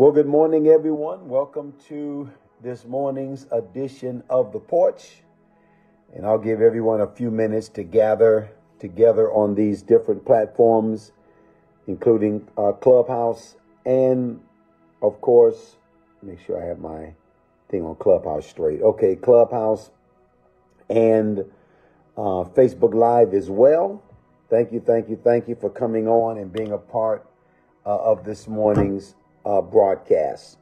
Well, good morning, everyone. Welcome to this morning's edition of The Porch. And I'll give everyone a few minutes to gather together on these different platforms, including Clubhouse and, of course, make sure I have my thing on Clubhouse straight. Okay, Clubhouse and Facebook Live as well. Thank you for coming on and being a part of this morning's broadcast.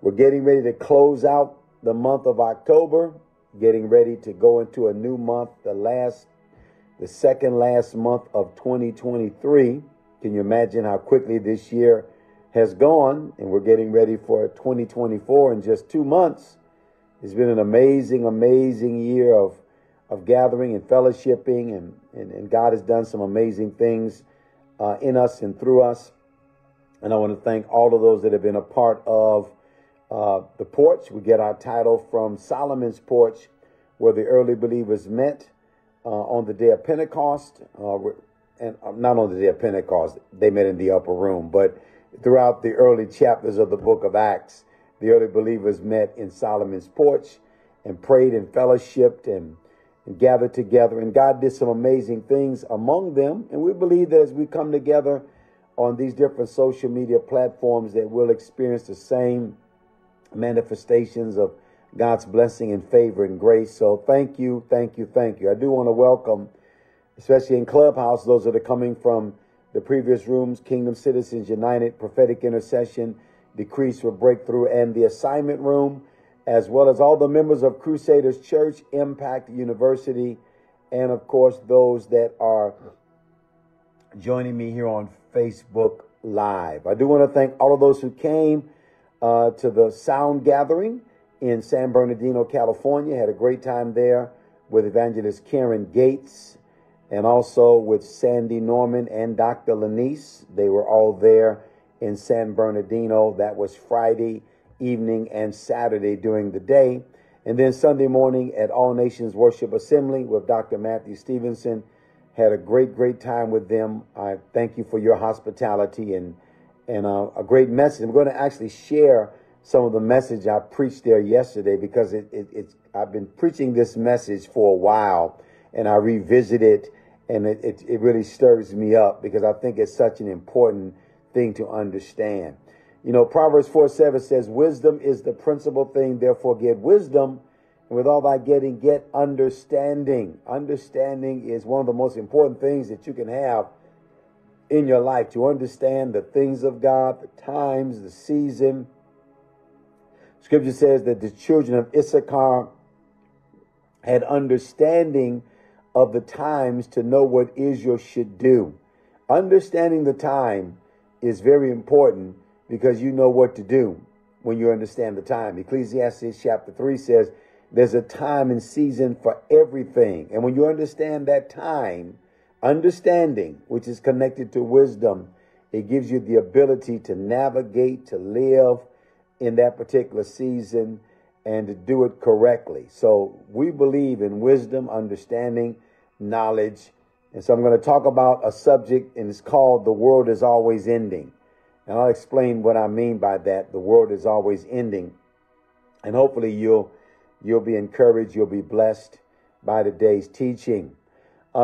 We're getting ready to close out the month of October, getting ready to go into a new month, the second last month of 2023. Can you imagine how quickly this year has gone? And we're getting ready for 2024 in just 2 months. It's been an amazing year of gathering and fellowshipping, and God has done some amazing things in us and through us. And I want to thank all of those that have been a part of The Porch. We get our title from Solomon's Porch, where the early believers met on the day of Pentecost. And not on the day of Pentecost, they met in the upper room, but throughout the early chapters of the book of Acts, the early believers met in Solomon's Porch and prayed and fellowshipped and gathered together. And God did some amazing things among them. And we believe that as we come together on these different social media platforms, that we'll experience the same manifestations of God's blessing and favor and grace. So thank you. I do want to welcome, especially in Clubhouse, those that are coming from the previous rooms, Kingdom Citizens United, Prophetic Intercession, Decree for Breakthrough, and the Assignment Room, as well as all the members of Crusaders Church, Impact University, and of course, those that are joining me here on Facebook Live. I do want to thank all of those who came to the Sound Gathering in San Bernardino, California. Had a great time there with Evangelist Karen Gates and also with Sandy Norman and Dr. Lanise. They were all there in San Bernardino. That was Friday evening and Saturday during the day. And then Sunday morning at All Nations Worship Assembly with Dr. Matthew Stevenson. Had a great time with them. I thank you for your hospitality and a great message. I'm going to actually share some of the message I preached there yesterday, because I've been preaching this message for a while, and I revisit it, and it really stirs me up, because I think it's such an important thing to understand. You know, Proverbs 4:7 says, "Wisdom is the principal thing, therefore get wisdom. And with all thy getting, get understanding." Understanding is one of the most important things that you can have in your life, to understand the things of God, the times, the season. Scripture says that the children of Issachar had understanding of the times to know what Israel should do. Understanding the time is very important, because you know what to do when you understand the time. Ecclesiastes chapter 3 says, "There's a time and season for everything." And when you understand that time, understanding, which is connected to wisdom, it gives you the ability to navigate, to live in that particular season, and to do it correctly. So we believe in wisdom, understanding, knowledge. And so I'm going to talk about a subject, and it's called "The World is Always Ending." And I'll explain what I mean by that. The world is always ending. And hopefully you'll be encouraged, you'll be blessed by today's teaching.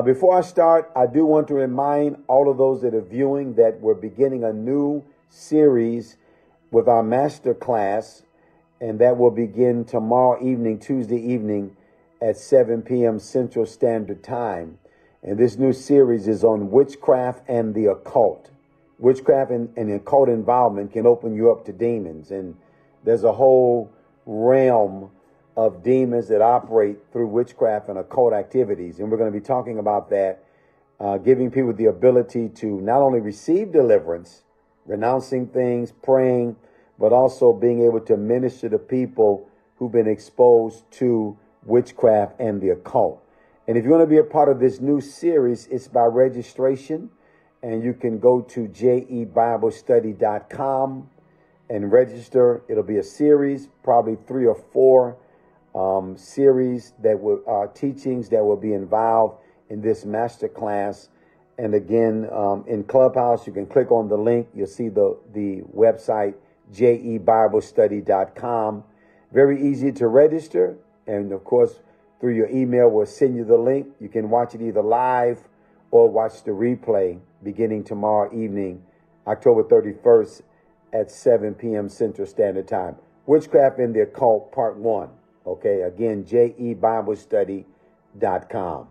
Before I start, I do want to remind all of those that are viewing that we're beginning a new series with our master class, and that will begin tomorrow evening, Tuesday evening at 7 p.m. Central Standard Time. And this new series is on witchcraft and the occult. Witchcraft and occult involvement can open you up to demons. And there's a whole realm of demons that operate through witchcraft and occult activities. And we're going to be talking about that, giving people the ability to not only receive deliverance, renouncing things, praying, but also being able to minister to people who've been exposed to witchcraft and the occult. And if you want to be a part of this new series, it's by registration. And you can go to jebiblestudy.com and register. It'll be a series, probably 3 or 4 series that will teachings that will be involved in this masterclass. And again, in Clubhouse, you can click on the link. You'll see the website jebiblestudy.com. Very easy to register. And of course, through your email, we'll send you the link. You can watch it either live or watch the replay beginning tomorrow evening, October 31st at 7 p.m. Central Standard Time. Witchcraft and the Occult, Part 1. Okay, again, jebiblestudy.com.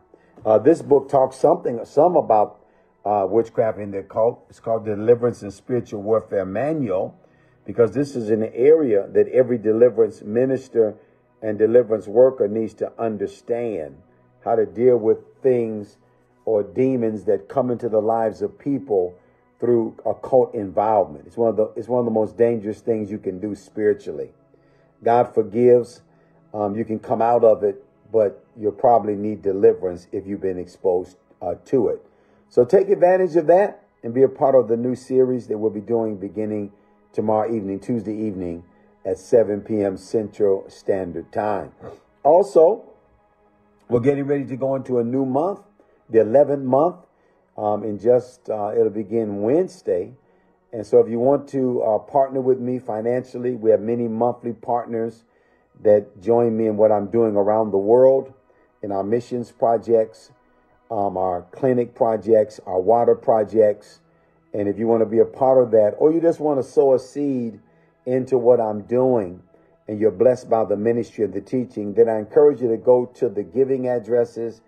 This book talks some about witchcraft and the occult. It's called Deliverance and Spiritual Warfare Manual, because this is an area that every deliverance minister and deliverance worker needs to understand how to deal with things or demons that come into the lives of people through occult involvement. It's one of the most dangerous things you can do spiritually. God forgives. You can come out of it, but you'll probably need deliverance if you've been exposed to it. So take advantage of that and be a part of the new series that we'll be doing beginning tomorrow evening, Tuesday evening at 7 p.m. Central Standard Time. Also, we're getting ready to go into a new month, the 11th month. It'll begin Wednesday. And so if you want to partner with me financially, we have many monthly partners that join me in what I'm doing around the world, in our missions projects, our clinic projects, our water projects. And if you want to be a part of that, or you just want to sow a seed into what I'm doing, and you're blessed by the ministry and the teaching, then I encourage you to go to the giving addresses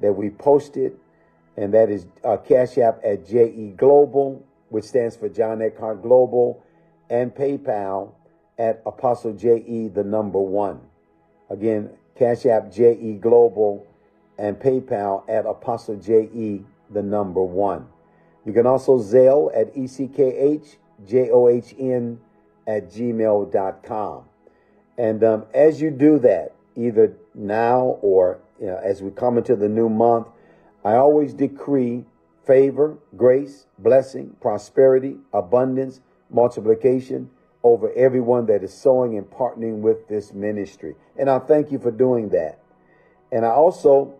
that we posted. And that is Cash App at JE Global, which stands for John Eckhardt Global, and PayPal at Apostle JE, 1. Again, Cash App JE Global and PayPal at Apostle JE, 1. You can also Zelle at eckjohn@gmail.com. And as you do that, either now or as we come into the new month, I always decree favor, grace, blessing, prosperity, abundance, multiplication over everyone that is sowing and partnering with this ministry. And I thank you for doing that. And I also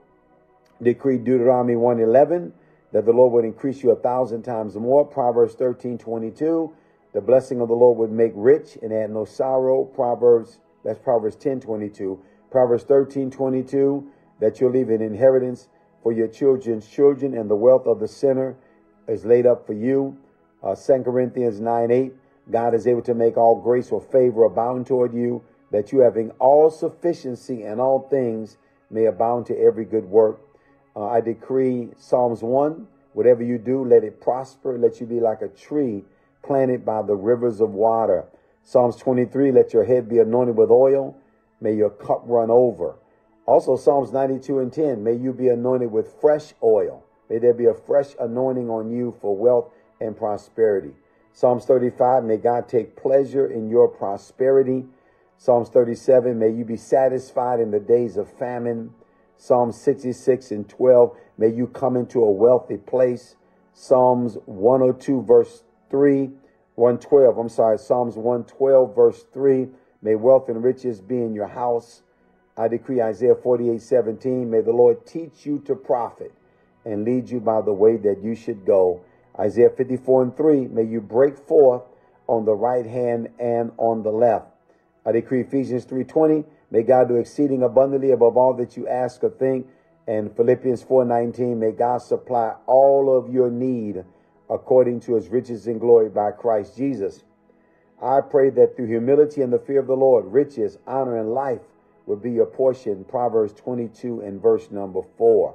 decree Deuteronomy 1:11, that the Lord would increase you 1,000 times more. Proverbs 13:22, the blessing of the Lord would make rich and add no sorrow. Proverbs 10:22. Proverbs 13:22, that you'll leave an inheritance for your children's children, and the wealth of the sinner is laid up for you. 2 Corinthians 9:8, God is able to make all grace or favor abound toward you, that you having all sufficiency in all things may abound to every good work. I decree Psalms 1, whatever you do, let it prosper, let you be like a tree planted by the rivers of water. Psalms 23, let your head be anointed with oil, may your cup run over. Also, Psalms 92:10, may you be anointed with fresh oil. May there be a fresh anointing on you for wealth and prosperity. Psalms 35, may God take pleasure in your prosperity. Psalms 37, may you be satisfied in the days of famine. Psalms 66:12, may you come into a wealthy place. Psalms Psalms 112:3, may wealth and riches be in your house. I decree Isaiah 48:17, may the Lord teach you to profit and lead you by the way that you should go. Isaiah 54:3, may you break forth on the right hand and on the left. I decree Ephesians 3:20, may God do exceeding abundantly above all that you ask or think. And Philippians 4:19, may God supply all of your need according to his riches and glory by Christ Jesus. I pray that through humility and the fear of the Lord, riches, honor, and life will be your portion. Proverbs 22:4.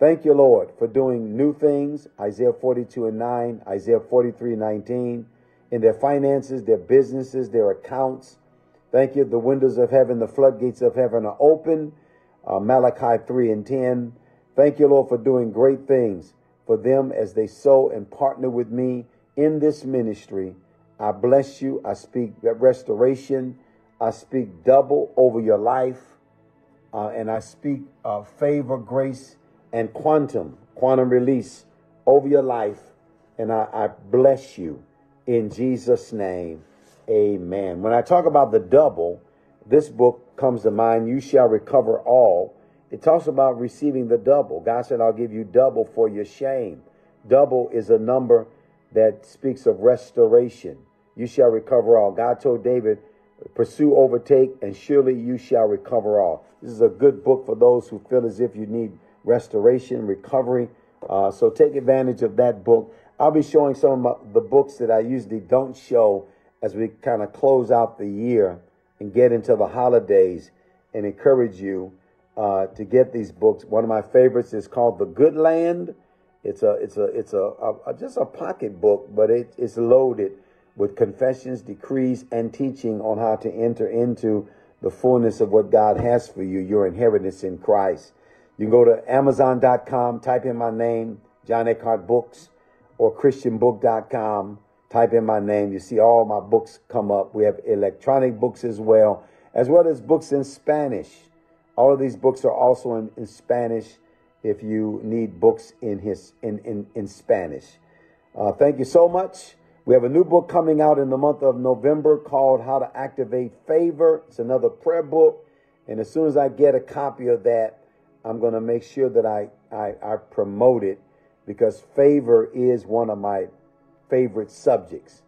Thank you, Lord, for doing new things. Isaiah 42:9, Isaiah 43:19, in their finances, their businesses, their accounts. Thank you. The windows of heaven, the floodgates of heaven are open. Malachi 3:10. Thank you, Lord, for doing great things for them as they sow and partner with me in this ministry. I bless you. I speak restoration. I speak double over your life, and I speak favor, grace, and quantum release over your life, and I bless you in Jesus' name, amen. When I talk about the double, this book comes to mind, You Shall Recover All. It talks about receiving the double. God said, I'll give you double for your shame. Double is a number that speaks of restoration. You shall recover all. God told David, pursue, overtake, and surely you shall recover all. This is a good book for those who feel as if you need restoration, recovery. So take advantage of that book. I'll be showing some of the books that I usually don't show as we kind of close out the year and get into the holidays, and encourage you to get these books. One of my favorites is called The Good Land. It's just a pocket book, but it's loaded with confessions, decrees, and teaching on how to enter into the fullness of what God has for you, your inheritance in Christ. You can go to Amazon.com, type in my name, John Eckhardt Books, or ChristianBook.com, type in my name. You see all my books come up. We have electronic books as well as books in Spanish. All of these books are also in Spanish if you need books in Spanish. Thank you so much. We have a new book coming out in the month of November called How to Activate Favor. It's another prayer book. And as soon as I get a copy of that, I'm going to make sure that I promote it, because favor is one of my favorite subjects.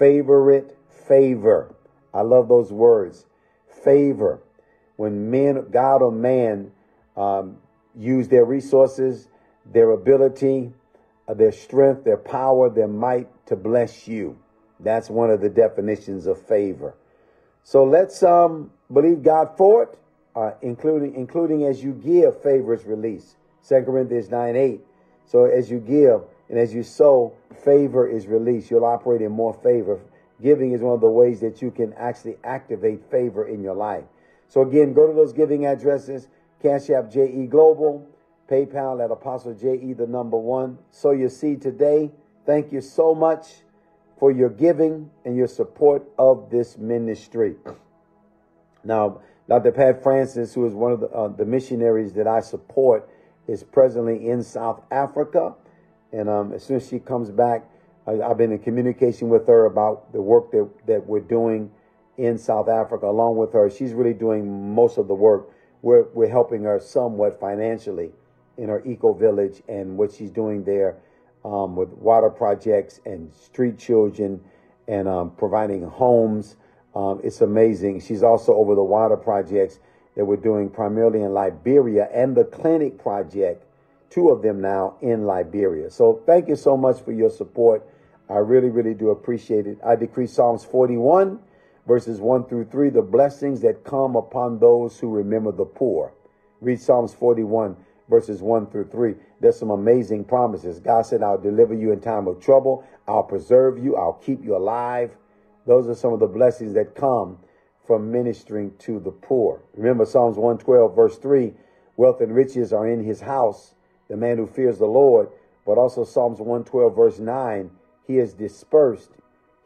Favorite, favor. I love those words. Favor. When men, God or man, use their resources, their ability, their strength, their power, their might to bless you. That's one of the definitions of favor. So let's believe God for it. Including as you give, favor is released. 2 Corinthians 9:8. So as you give and as you sow, favor is released. You'll operate in more favor. Giving is one of the ways that you can actually activate favor in your life. So again, go to those giving addresses. Cash App JE Global, PayPal at Apostle JE, the number one. Sow your seed today. Thank you so much for your giving and your support of this ministry. Now, Dr. Pat Francis, who is one of the missionaries that I support, is presently in South Africa. And as soon as she comes back, I've been in communication with her about the work that we're doing in South Africa. Along with her, she's really doing most of the work. We're helping her somewhat financially in her eco-village and what she's doing there with water projects and street children and providing homes. It's amazing. She's also over the water projects that we're doing primarily in Liberia, and the clinic project, two of them now in Liberia. So thank you so much for your support. I really, really do appreciate it. I decree Psalms 41, verses 1-3, the blessings that come upon those who remember the poor. Read Psalms 41, verses 1-3. There's some amazing promises. God said, I'll deliver you in time of trouble. I'll preserve you. I'll keep you alive. Those are some of the blessings that come from ministering to the poor. Remember Psalms 112, verse 3, wealth and riches are in his house, the man who fears the Lord. But also Psalms 112, verse 9, he is dispersed.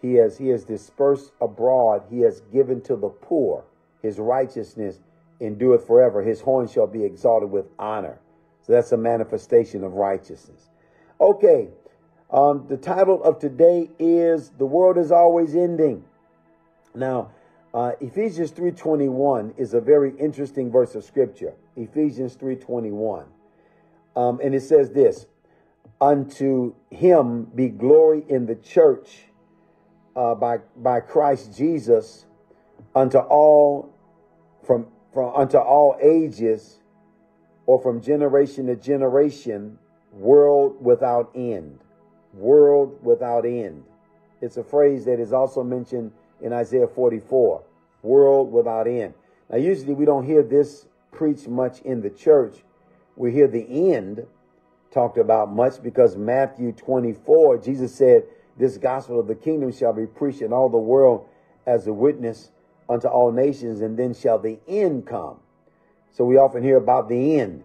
He is dispersed abroad. He has given to the poor. His righteousness endureth forever. His horn shall be exalted with honor. So that's a manifestation of righteousness. Okay. The title of today is The World is Always Ending. Now, Ephesians 3:21 is a very interesting verse of scripture. Ephesians 3:21. And it says this, unto him be glory in the church by Christ Jesus unto all from unto all ages, or from generation to generation, world without end. World without end. It's a phrase that is also mentioned in Isaiah 44. World without end. Now, usually we don't hear this preached much in the church. We hear the end talked about much because Matthew 24, Jesus said, this gospel of the kingdom shall be preached in all the world as a witness unto all nations, and then shall the end come. So we often hear about the end.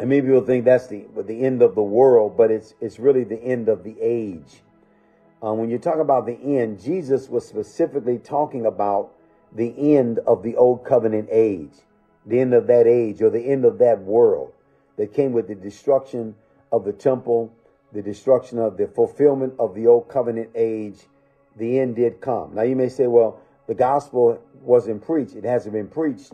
And many people think that's the end of the world, but it's really the end of the age. When you talk about the end, Jesus was specifically talking about the end of the old covenant age, the end of that age, or the end of that world that came with the destruction of the temple, the destruction of the fulfillment of the old covenant age. The end did come. Now you may say, well, the gospel wasn't preached. It hasn't been preached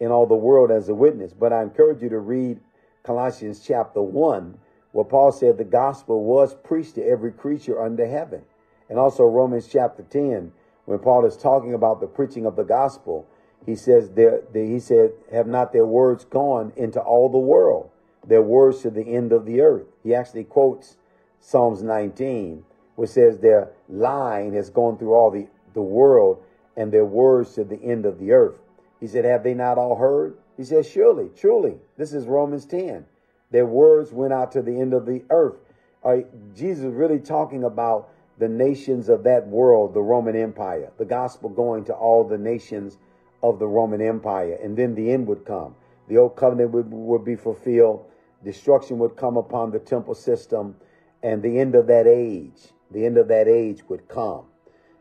in all the world as a witness, but I encourage you to read Colossians chapter 1, where Paul said the gospel was preached to every creature under heaven. And also Romans chapter 10, when Paul is talking about the preaching of the gospel, he says, have not their words gone into all the world, their words to the end of the earth. He actually quotes Psalms 19, which says their lying has gone through all the world and their words to the end of the earth. He said, have they not all heard? He said, surely, truly, this is Romans 10. Their words went out to the end of the earth. Jesus is really talking about the nations of that world, the Roman Empire, the gospel going to all the nations of the Roman Empire. And then the end would come. The old covenant would be fulfilled. Destruction would come upon the temple system, and the end of that age, would come.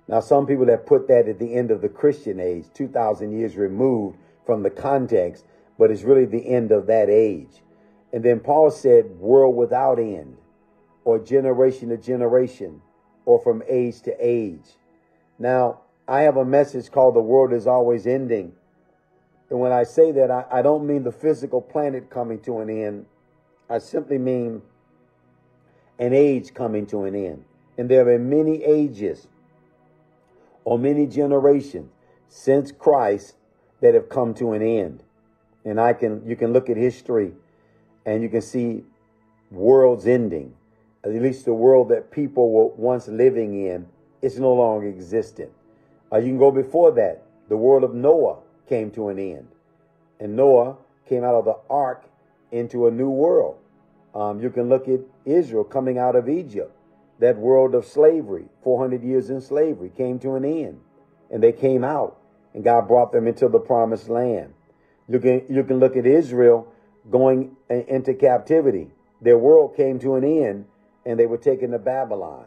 Now, some people have put that at the end of the Christian age, 2,000 years removed from the context, but it's really the end of that age. And then Paul said, world without end, or generation to generation, or from age to age. Now, I have a message called The World is Always Ending. And when I say that, I don't mean the physical planet coming to an end. I simply mean an age coming to an end. And there have been many ages or many generations since Christ that have come to an end. And you can look at history and you can see worlds ending. At least the world that people were once living in is no longer existent. You can go before that. The world of Noah came to an end. And Noah came out of the ark into a new world. You can look at Israel coming out of Egypt. That world of slavery, 400 years in slavery, came to an end. And they came out. And God brought them into the promised land. You can look at Israel going into captivity. Their world came to an end. And they were taken to Babylon.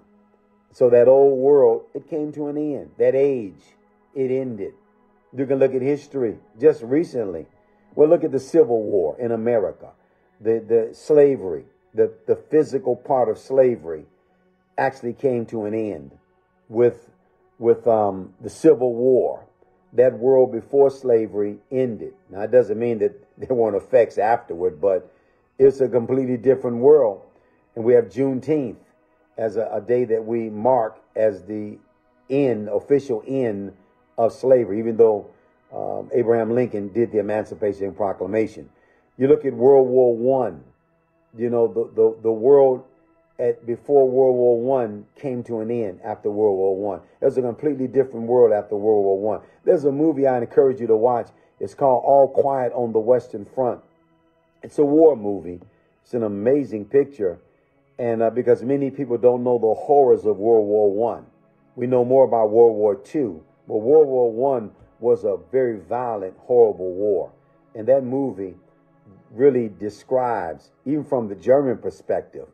So that old world, it came to an end. That age, it ended. You can look at history just recently. Well, look at the Civil War in America. The slavery, the physical part of slavery actually came to an end with the Civil War. That world before slavery ended. Now, it doesn't mean that there weren't effects afterward, but it's a completely different world. And we have Juneteenth as a day that we mark as the end, official end of slavery, even though Abraham Lincoln did the Emancipation Proclamation. You look at World War I, you know, the world before World War I came to an end after World War I. There's a completely different world after World War I. There's a movie I encourage you to watch. It's called All Quiet on the Western Front. It's a war movie. It's an amazing picture. And because many people don't know the horrors of World War I. We know more about World War II, but World War I was a very violent, horrible war. And that movie really describes, even from the German perspective,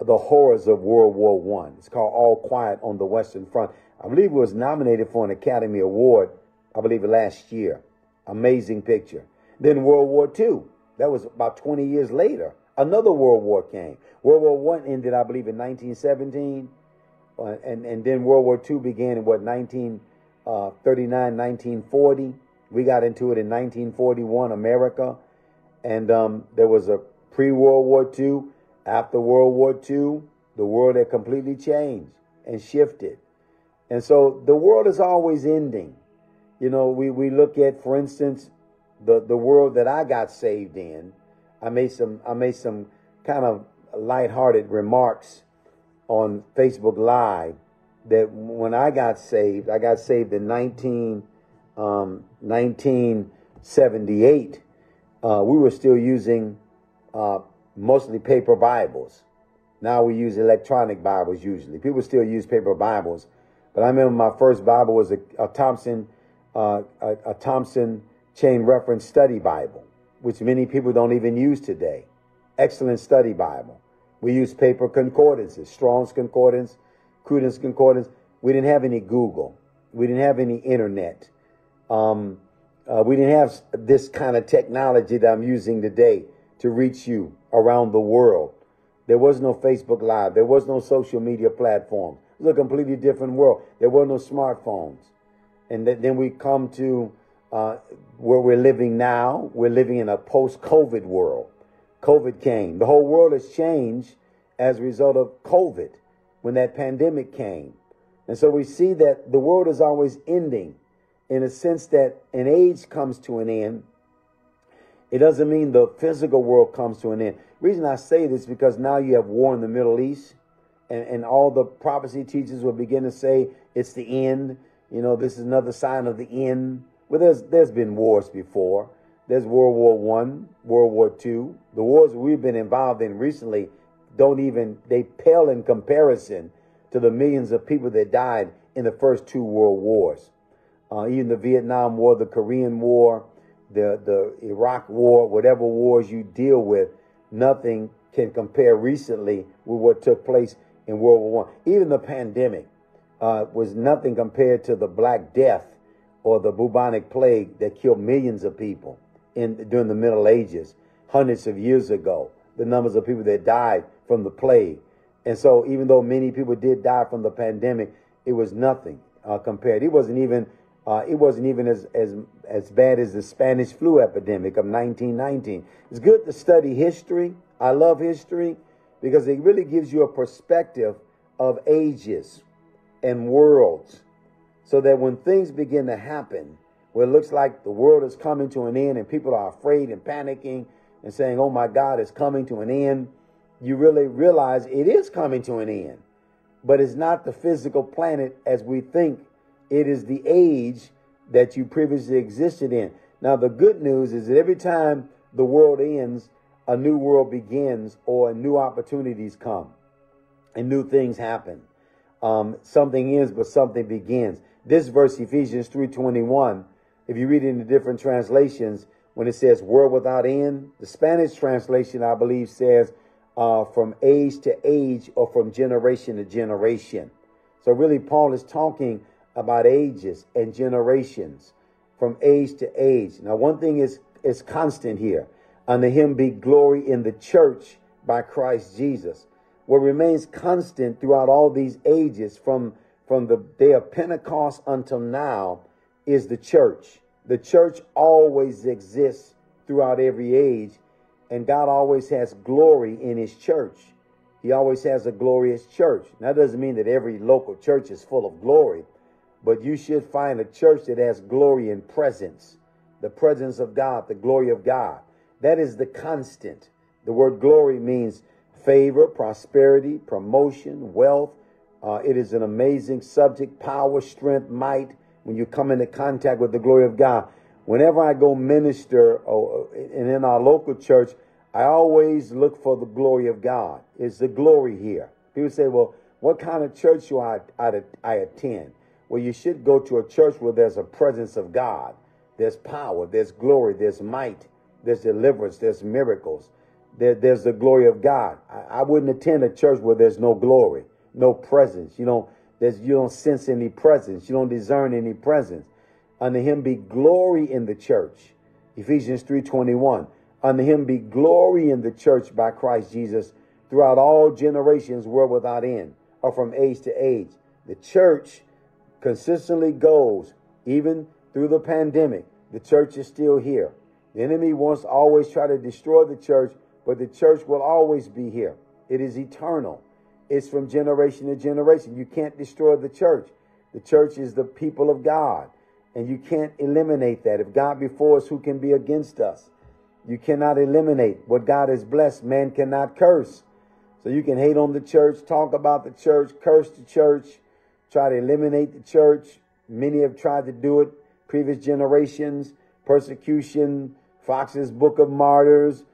the horrors of World War I. It's called All Quiet on the Western Front. I believe it was nominated for an Academy Award, I believe last year. Amazing picture. Then World War II, that was about 20 years later. Another World War came. World War I ended, I believe, in 1917. And then World War II began in, 1939, 1940. We got into it in 1941, America. And there was a pre-World War II. After World War II, the world had completely changed and shifted. And so the world is always ending. You know, we look at, for instance, the world that I got saved in. I made some kind of lighthearted remarks on Facebook Live that when I got saved in 1978. We were still using mostly paper Bibles. Now we use electronic Bibles usually. People still use paper Bibles. But I remember my first Bible was a Thompson chain reference study Bible, which many people don't even use today. Excellent study Bible. We use paper concordances, Strong's Concordance, Cruden's Concordance. We didn't have any Google. We didn't have any internet. We didn't have this kind of technology that I'm using today to reach you around the world. There was no Facebook Live. There was no social media platform. It was a completely different world. There were no smartphones. And then we come to where we're living now. We're living in a post-COVID world. COVID came. The whole world has changed as a result of COVID. When that pandemic came, And so we see that the world is always ending, in a sense that an age comes to an end. It doesn't mean the physical world comes to an end. The reason I say this is because now you have war in the Middle East, and all the prophecy teachers will begin to say it's the end. You know, this is another sign of the end. Well, there's been wars before. There's World War I, World War II. The wars we've been involved in recently they pale in comparison to the millions of people that died in the first two world wars. Even the Vietnam War, the Korean War, the Iraq War, whatever wars you deal with, nothing can compare recently with what took place in World War I. Even the pandemic was nothing compared to the Black Death or the bubonic plague that killed millions of people during the Middle Ages, hundreds of years ago, the numbers of people that died from the plague. And so even though many people did die from the pandemic, it was nothing compared. It wasn't even as bad as the Spanish flu epidemic of 1919. It's good to study history. I love history because it really gives you a perspective of ages and worlds, so that when things begin to happen, where it looks like the world is coming to an end and people are afraid and panicking and saying, oh, my God, it's coming to an end, you really realize it is coming to an end. But it's not the physical planet as we think. It is the age that you previously existed in. Now, the good news is that every time the world ends, a new world begins, or new opportunities come and new things happen. Something ends, but something begins. This verse, Ephesians 3:21, if you read it in the different translations, when it says world without end, the Spanish translation, I believe, says from age to age, or from generation to generation. So really, Paul is talking about ages and generations, from age to age. Now, one thing is constant here. Unto him be glory in the church by Christ Jesus. What remains constant throughout all these ages, from the day of Pentecost until now, is the church. The church always exists throughout every age, and God always has glory in his church. He always has a glorious church. Now, that doesn't mean that every local church is full of glory, but you should find a church that has glory and presence, the presence of God, the glory of God. That is the constant. The word glory means favor, prosperity, promotion, wealth. It is an amazing subject, power, strength, might, when you come into contact with the glory of God. Whenever I go minister and in our local church, I always look for the glory of God. It's the glory here. People say, well, what kind of church should I attend? Well, you should go to a church where there's a presence of God. There's power, there's glory, there's might, there's deliverance, there's miracles. There's the glory of God. I wouldn't attend a church where there's no glory, no presence. You don't sense any presence. You don't discern any presence. Unto him be glory in the church. Ephesians 3:21. Unto him be glory in the church by Christ Jesus throughout all generations, world without end, or from age to age. The church consistently goes, even through the pandemic. The church is still here. The enemy wants to always try to destroy the church, but the church will always be here. It is eternal. It's from generation to generation. You can't destroy the church. The church is the people of God, and you can't eliminate that. If God be for us, who can be against us? You cannot eliminate what God has blessed. Man cannot curse. So you can hate on the church, talk about the church, curse the church, try to eliminate the church. Many have tried to do it. Previous generations, persecution, Fox's Book of Martyrs,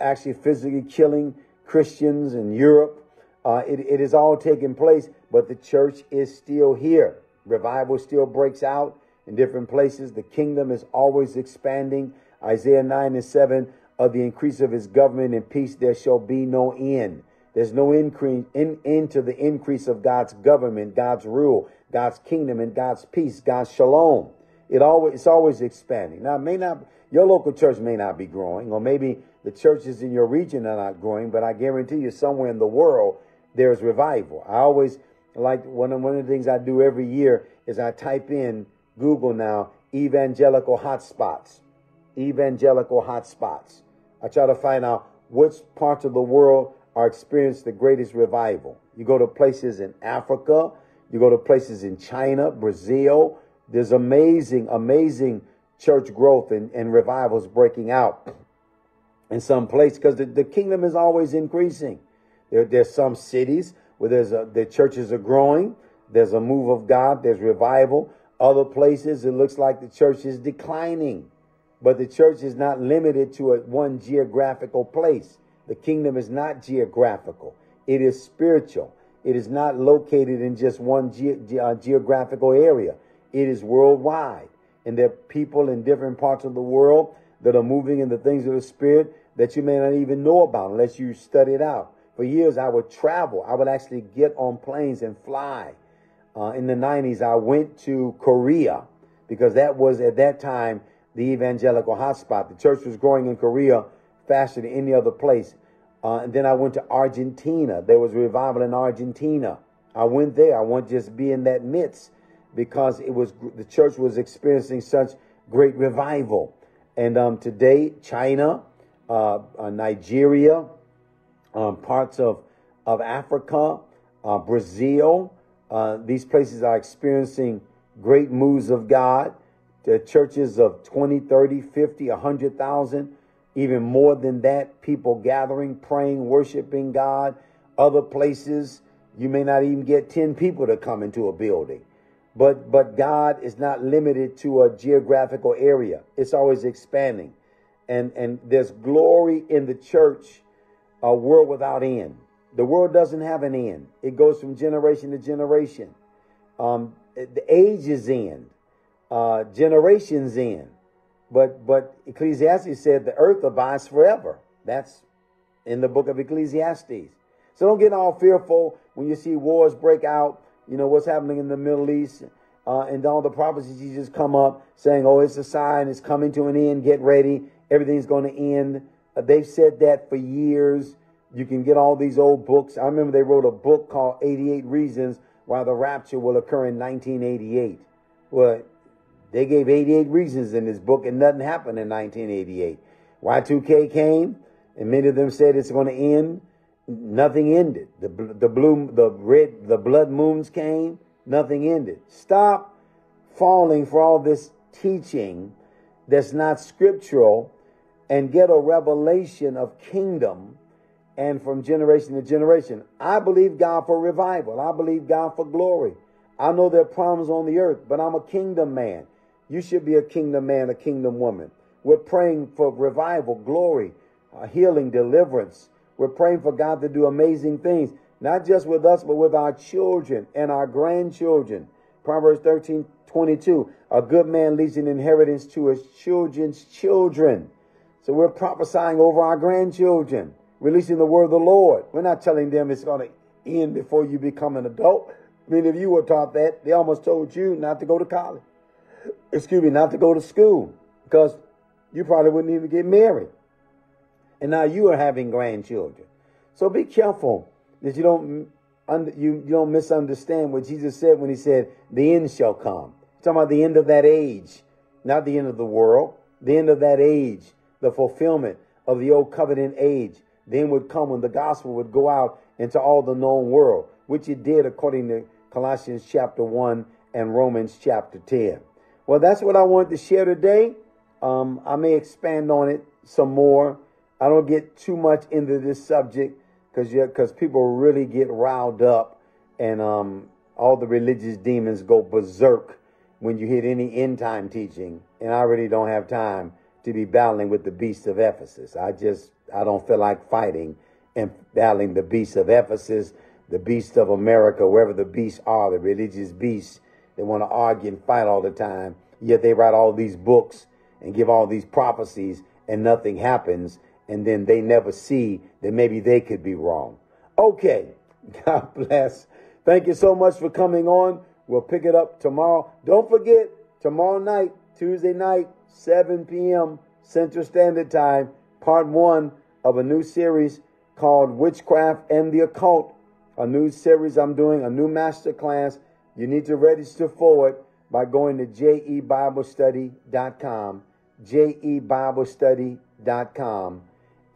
actually physically killing Christians in Europe. It is all taking place, but the church is still here. Revival still breaks out in different places. The kingdom is always expanding. Isaiah 9:7, of the increase of his government and peace, there shall be no end. There's no end to the increase of God's government, God's rule, God's kingdom, and God's peace, God's shalom. It's always expanding. Now, your local church may not be growing, or maybe the churches in your region are not growing, but I guarantee you somewhere in the world there is revival. I always like, one of the things I do every year is I type in Google now, evangelical hotspots. Evangelical hotspots. I try to find out which parts of the world are experiencing the greatest revival. You go to places in Africa, You go to places in China, Brazil. There's amazing, amazing church growth and revivals breaking out in some place because the kingdom is always increasing. There's some cities where the churches are growing. There's a move of God. There's revival. Other places, it looks like the church is declining. But the church is not limited to one geographical place. The kingdom is not geographical. It is spiritual. It is not located in just one geographical area. It is worldwide. And there are people in different parts of the world that are moving in the things of the Spirit that you may not even know about unless you study it out. For years, I would travel. I would actually get on planes and fly. In the 90s, I went to Korea because that was, at that time, the evangelical hotspot. The church was growing in Korea faster than any other place. And then I went to Argentina. There was a revival in Argentina. I went there. I want just be in that midst because it was the church was experiencing such great revival. And today, China, Nigeria, parts of Africa, Brazil, these places are experiencing great moves of God. The churches of 20, 30, 50, 100,000, even more than that, people gathering, praying, worshiping God. Other places, you may not even get 10 people to come into a building. But God is not limited to a geographical area. It's always expanding. And there's glory in the church, a world without end. The world doesn't have an end. It goes from generation to generation. The ages end. Generations in. But Ecclesiastes said the earth abides forever. That's in the book of Ecclesiastes. So don't get all fearful when you see wars break out, you know, what's happening in the Middle East, and all the prophecies you just come up saying, oh, it's a sign, it's coming to an end, get ready, everything's going to end. They've said that for years. You can get all these old books. I remember they wrote a book called 88 Reasons Why the Rapture Will Occur in 1988. Well, they gave 88 reasons in this book, and nothing happened in 1988. Y2K came, and many of them said it's going to end. Nothing ended. The blood moons came. Nothing ended. Stop falling for all this teaching that's not scriptural, and get a revelation of kingdom, and from generation to generation. I believe God for revival. I believe God for glory. I know there are problems on the earth, but I'm a kingdom man. You should be a kingdom man, a kingdom woman. We're praying for revival, glory, healing, deliverance. We're praying for God to do amazing things, not just with us, but with our children and our grandchildren. Proverbs 13:22, a good man leaves an inheritance to his children's children. So we're prophesying over our grandchildren, releasing the word of the Lord. We're not telling them it's going to end before you become an adult. Many of you were taught that. They almost told you not to go to college. Excuse me, not to go to school, because you probably wouldn't even get married. And now you are having grandchildren. So be careful that you don't misunderstand what Jesus said when he said, the end shall come. He's talking about the end of that age, not the end of the world, the end of that age, the fulfillment of the old covenant age. Then would come when the gospel would go out into all the known world, which it did according to Colossians chapter 1 and Romans chapter 10. Well, that's what I wanted to share today. I may expand on it some more. I don't get too much into this subject because people really get riled up, and all the religious demons go berserk when you hit any end time teaching. And I really don't have time to be battling with the beast of Ephesus. I don't feel like fighting and battling the beast of Ephesus, the beast of America, wherever the beasts are, the religious beasts. They want to argue and fight all the time, yet they write all these books and give all these prophecies and nothing happens, and then they never see that maybe they could be wrong. Okay, God bless. Thank you so much for coming on. We'll pick it up tomorrow. Don't forget, tomorrow night, Tuesday night, 7 p.m. Central Standard Time, part 1 of a new series called Witchcraft and the Occult. A new series I'm doing, a new masterclass. You need to register for it by going to jebiblestudy.com, jebiblestudy.com,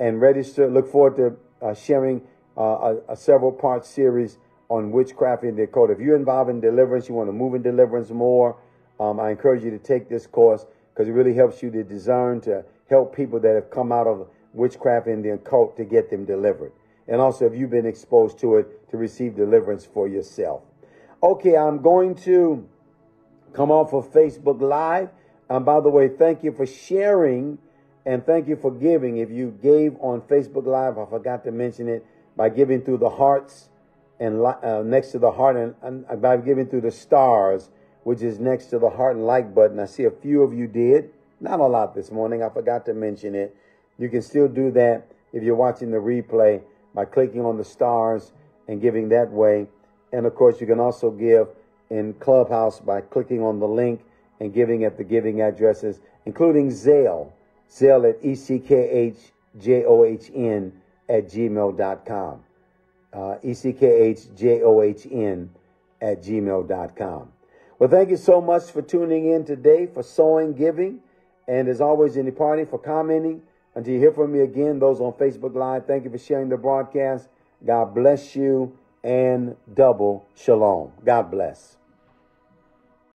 and register. Look forward to sharing a several-part series on witchcraft in the occult. If you're involved in deliverance, you want to move in deliverance more, I encourage you to take this course, because it really helps you to discern, to help people that have come out of witchcraft and the occult to get them delivered. And also, if you've been exposed to it, to receive deliverance for yourself. Okay, I'm going to come off of Facebook Live. And by the way, thank you for sharing and thank you for giving. If you gave on Facebook Live, I forgot to mention it, by giving through the hearts and next to the heart, and by giving through the stars, which is next to the heart and like button. I see a few of you did. Not a lot this morning. I forgot to mention it. You can still do that if you're watching the replay by clicking on the stars and giving that way. And of course, you can also give in Clubhouse by clicking on the link and giving at the giving addresses, including Zelle. Zelle at eckjohn@gmail.com. eckjohn@gmail.com. Well, thank you so much for tuning in today, for sowing, giving, and as always in the party, for commenting. Until you hear from me again, those on Facebook Live, thank you for sharing the broadcast. God bless you and double shalom. God bless.